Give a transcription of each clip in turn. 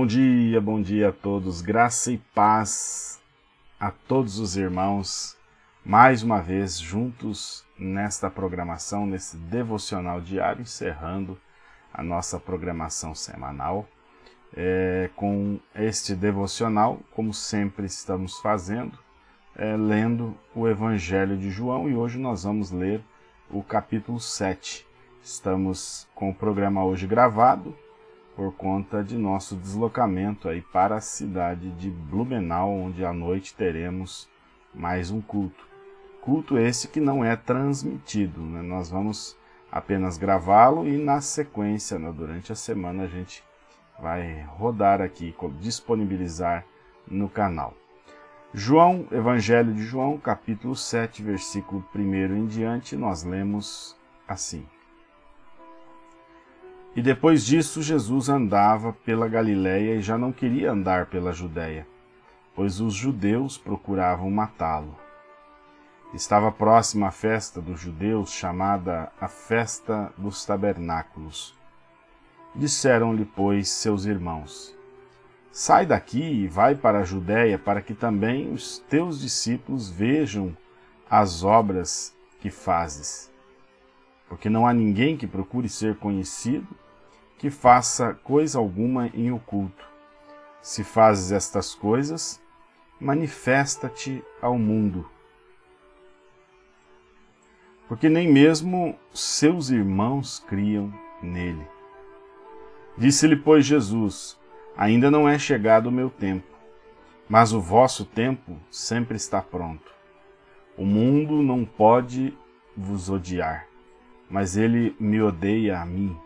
Bom dia a todos, graça e paz a todos os irmãos, mais uma vez juntos nesta programação, nesse Devocional Diário, encerrando a nossa programação semanal. Com este Devocional, como sempre estamos fazendo, lendo o Evangelho de João, e hoje nós vamos ler o capítulo 7. Estamos com o programa hoje gravado, por conta de nosso deslocamento aí para a cidade de Blumenau, onde à noite teremos mais um culto. Culto esse que não é transmitido, né? Nós vamos apenas gravá-lo e na sequência, né, durante a semana, a gente vai rodar aqui, disponibilizar no canal. João, Evangelho de João, capítulo 7, versículo 1 em diante, nós lemos assim. E depois disso, Jesus andava pela Galiléia e já não queria andar pela Judéia, pois os judeus procuravam matá-lo. Estava próxima a festa dos judeus, chamada a Festa dos Tabernáculos. Disseram-lhe, pois, seus irmãos, sai daqui e vai para a Judéia, para que também os teus discípulos vejam as obras que fazes. Porque não há ninguém que procure ser conhecido que faça coisa alguma em oculto. Se fazes estas coisas, manifesta-te ao mundo. Porque nem mesmo seus irmãos criam nele. Disse-lhe, pois, Jesus, ainda não é chegado o meu tempo, mas o vosso tempo sempre está pronto. O mundo não pode vos odiar, mas ele me odeia a mim,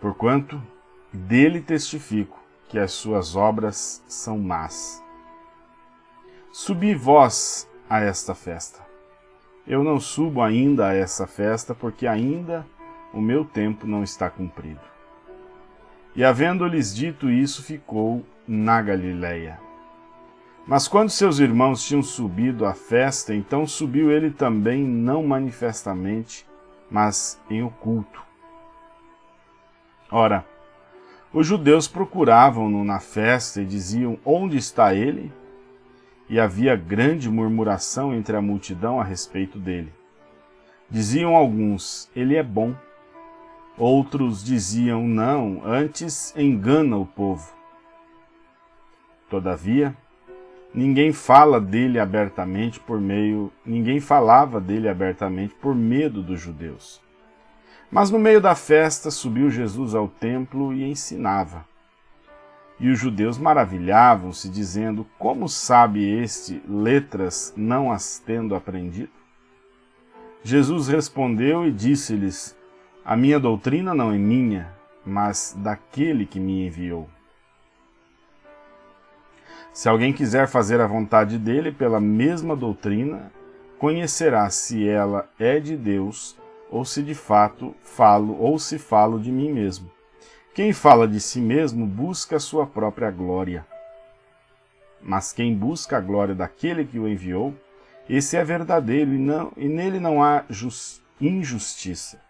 porquanto dele testifico que as suas obras são más. Subi vós a esta festa. Eu não subo ainda a essa festa, porque ainda o meu tempo não está cumprido. E havendo-lhes dito isso, ficou na Galiléia. Mas quando seus irmãos tinham subido à festa, então subiu ele também, não manifestamente, mas em oculto. Ora, os judeus procuravam-no na festa e diziam, onde está ele? E havia grande murmuração entre a multidão a respeito dele. Diziam alguns, ele é bom. Outros diziam, não, antes engana o povo. Todavia, ninguém falava dele abertamente por medo dos judeus. Mas no meio da festa subiu Jesus ao templo e ensinava. E os judeus maravilhavam-se, dizendo, como sabe este letras não as tendo aprendido? Jesus respondeu e disse-lhes, a minha doutrina não é minha, mas daquele que me enviou. Se alguém quiser fazer a vontade dele pela mesma doutrina, conhecerá se ela é de Deus ou se de fato falo de mim mesmo. Quem fala de si mesmo busca a sua própria glória. Mas quem busca a glória daquele que o enviou, esse é verdadeiro e nele não há injustiça.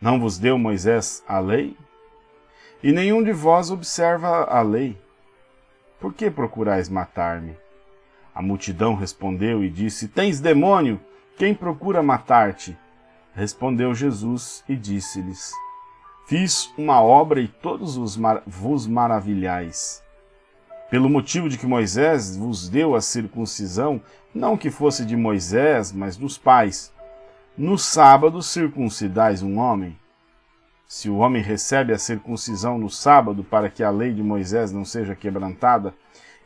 Não vos deu Moisés a lei? E nenhum de vós observa a lei. Por que procurais matar-me? A multidão respondeu e disse, tens demônio, quem procura matar-te? Respondeu Jesus e disse-lhes, fiz uma obra e todos vos maravilhais. Pelo motivo de que Moisés vos deu a circuncisão, não que fosse de Moisés, mas dos pais. No sábado circuncidais um homem. Se o homem recebe a circuncisão no sábado, para que a lei de Moisés não seja quebrantada,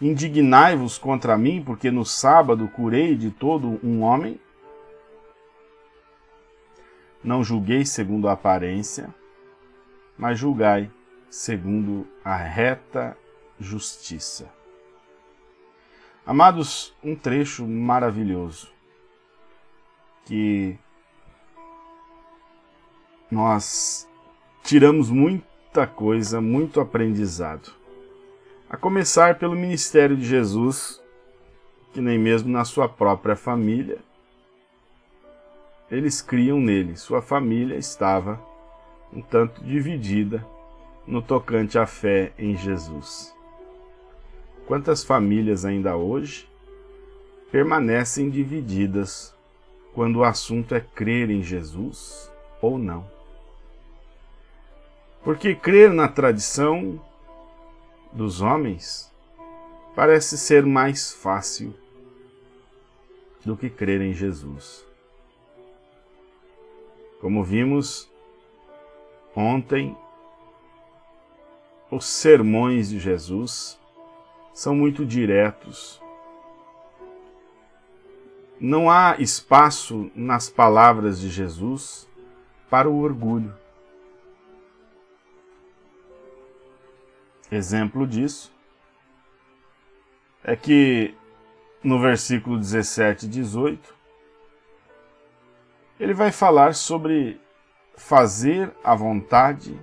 indignai-vos contra mim, porque no sábado curei de todo um homem? Não julguei segundo a aparência, mas julgai segundo a reta justiça. Amados, um trecho maravilhoso que nós tiramos muita coisa, muito aprendizado. A começar pelo ministério de Jesus, que nem mesmo na sua própria família, eles criam nele. Sua família estava um tanto dividida no tocante à fé em Jesus. Quantas famílias ainda hoje permanecem divididas quando o assunto é crer em Jesus ou não? Porque crer na tradição dos homens parece ser mais fácil do que crer em Jesus. Como vimos ontem, os sermões de Jesus são muito diretos. Não há espaço nas palavras de Jesus para o orgulho. Exemplo disso é que no versículo 17 e 18, ele vai falar sobre fazer a vontade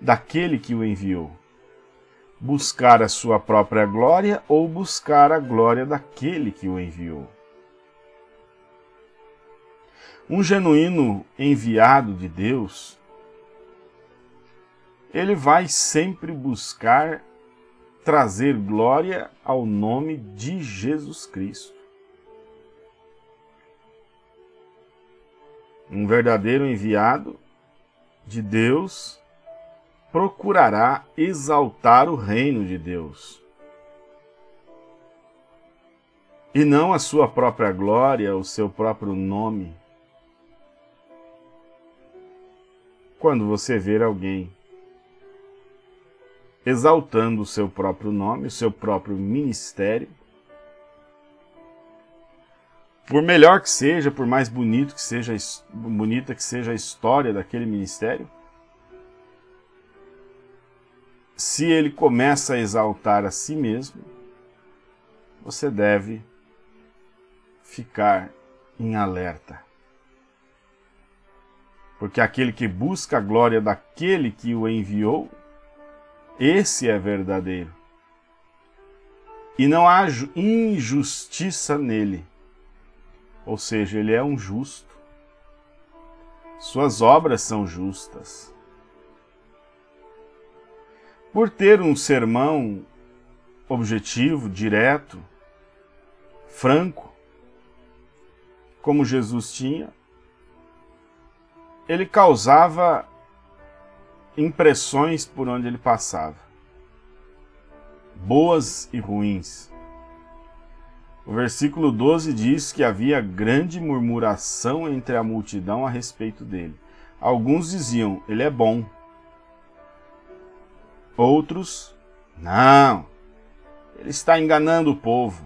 daquele que o enviou, buscar a sua própria glória ou buscar a glória daquele que o enviou. Um genuíno enviado de Deus, ele vai sempre buscar trazer glória ao nome de Jesus Cristo. Um verdadeiro enviado de Deus procurará exaltar o reino de Deus, e não a sua própria glória, o seu próprio nome. Quando você ver alguém exaltando o seu próprio nome, o seu próprio ministério, por melhor que seja, por mais bonita que seja a história daquele ministério, se ele começa a exaltar a si mesmo, você deve ficar em alerta. Porque aquele que busca a glória daquele que o enviou, esse é verdadeiro. E não há injustiça nele. Ou seja, ele é um justo. Suas obras são justas. Por ter um sermão objetivo, direto, franco, como Jesus tinha, ele causava impressões por onde ele passava, boas e ruins. O versículo 12 diz que havia grande murmuração entre a multidão a respeito dele. Alguns diziam, ele é bom. Outros, não, ele está enganando o povo.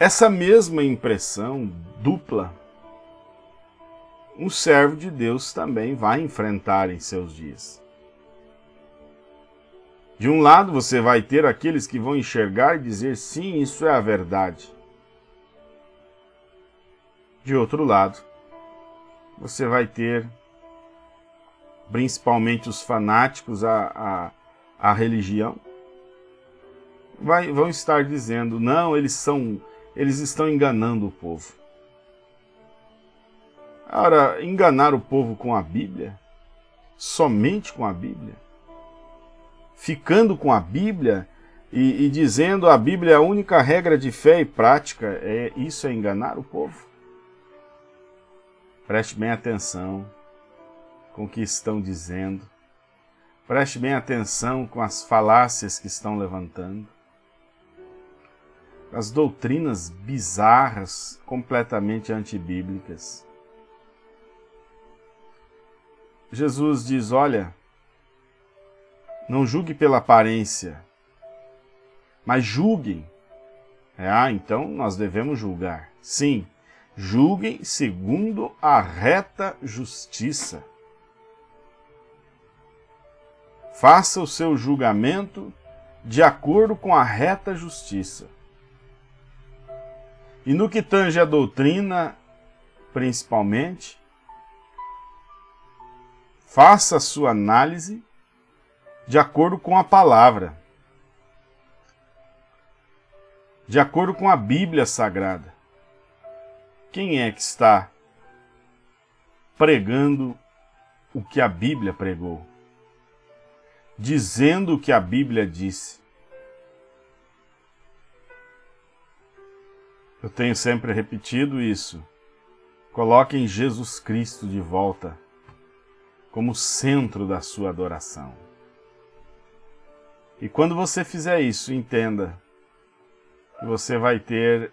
Essa mesma impressão dupla, um servo de Deus também vai enfrentar em seus dias. De um lado você vai ter aqueles que vão enxergar e dizer, sim, isso é a verdade. De outro lado, você vai ter principalmente os fanáticos à religião, vão estar dizendo, não, eles estão enganando o povo. Ora, enganar o povo com a Bíblia, somente com a Bíblia, ficando com a Bíblia e dizendo a Bíblia é a única regra de fé e prática, isso é enganar o povo? Preste bem atenção com o que estão dizendo. Preste bem atenção com as falácias que estão levantando. As doutrinas bizarras, completamente antibíblicas. Jesus diz, olha, não julgue pela aparência, mas julguem. Então nós devemos julgar. Sim, julguem segundo a reta justiça. Faça o seu julgamento de acordo com a reta justiça. E no que tange a doutrina, principalmente, faça a sua análise de acordo com a palavra, de acordo com a Bíblia Sagrada. Quem é que está pregando o que a Bíblia pregou, dizendo o que a Bíblia disse. Eu tenho sempre repetido isso. Coloquem Jesus Cristo de volta como centro da sua adoração. E quando você fizer isso, entenda que você vai ter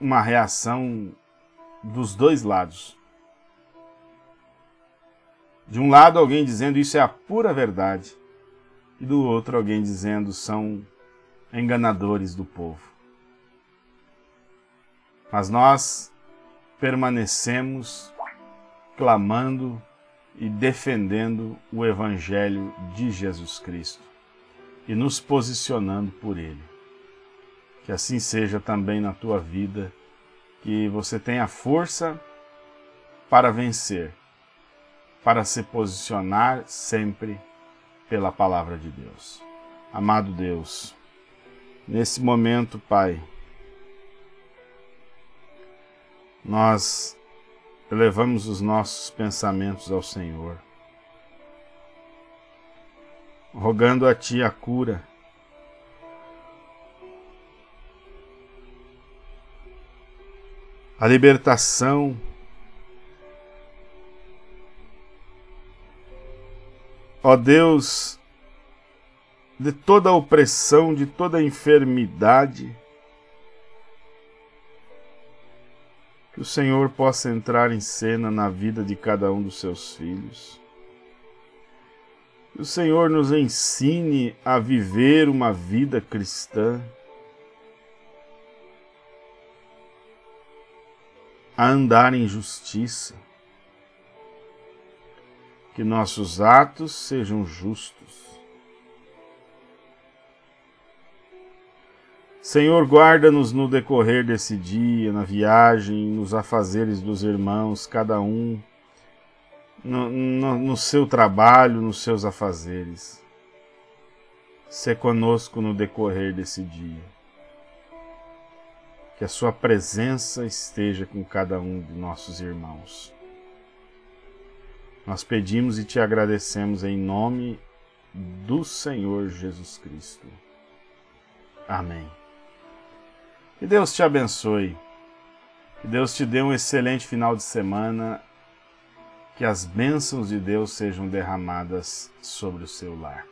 uma reação dos dois lados. De um lado, alguém dizendo isso é a pura verdade, e do outro, alguém dizendo são enganadores do povo. Mas nós permanecemos clamando e defendendo o Evangelho de Jesus Cristo e nos posicionando por Ele. Que assim seja também na tua vida, que você tenha força para vencer, para se posicionar sempre pela Palavra de Deus. Amado Deus, nesse momento, Pai, nós elevamos os nossos pensamentos ao Senhor, rogando a Ti a cura, a libertação, ó Deus, de toda a opressão, de toda a enfermidade. Que o Senhor possa entrar em cena na vida de cada um dos seus filhos. Que o Senhor nos ensine a viver uma vida cristã, a andar em justiça. Que nossos atos sejam justos. Senhor, guarda-nos no decorrer desse dia, na viagem, nos afazeres dos irmãos, cada um, no seu trabalho, nos seus afazeres. Sê conosco no decorrer desse dia. Que a sua presença esteja com cada um de nossos irmãos. Nós pedimos e te agradecemos em nome do Senhor Jesus Cristo. Amém. Que Deus te abençoe, que Deus te dê um excelente final de semana, que as bênçãos de Deus sejam derramadas sobre o seu lar.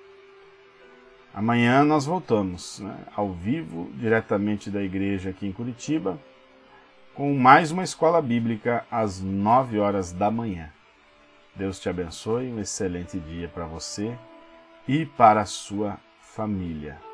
Amanhã nós voltamos, ao vivo, diretamente da igreja aqui em Curitiba, com mais uma escola bíblica às 9 horas da manhã. Deus te abençoe, um excelente dia para você e para a sua família.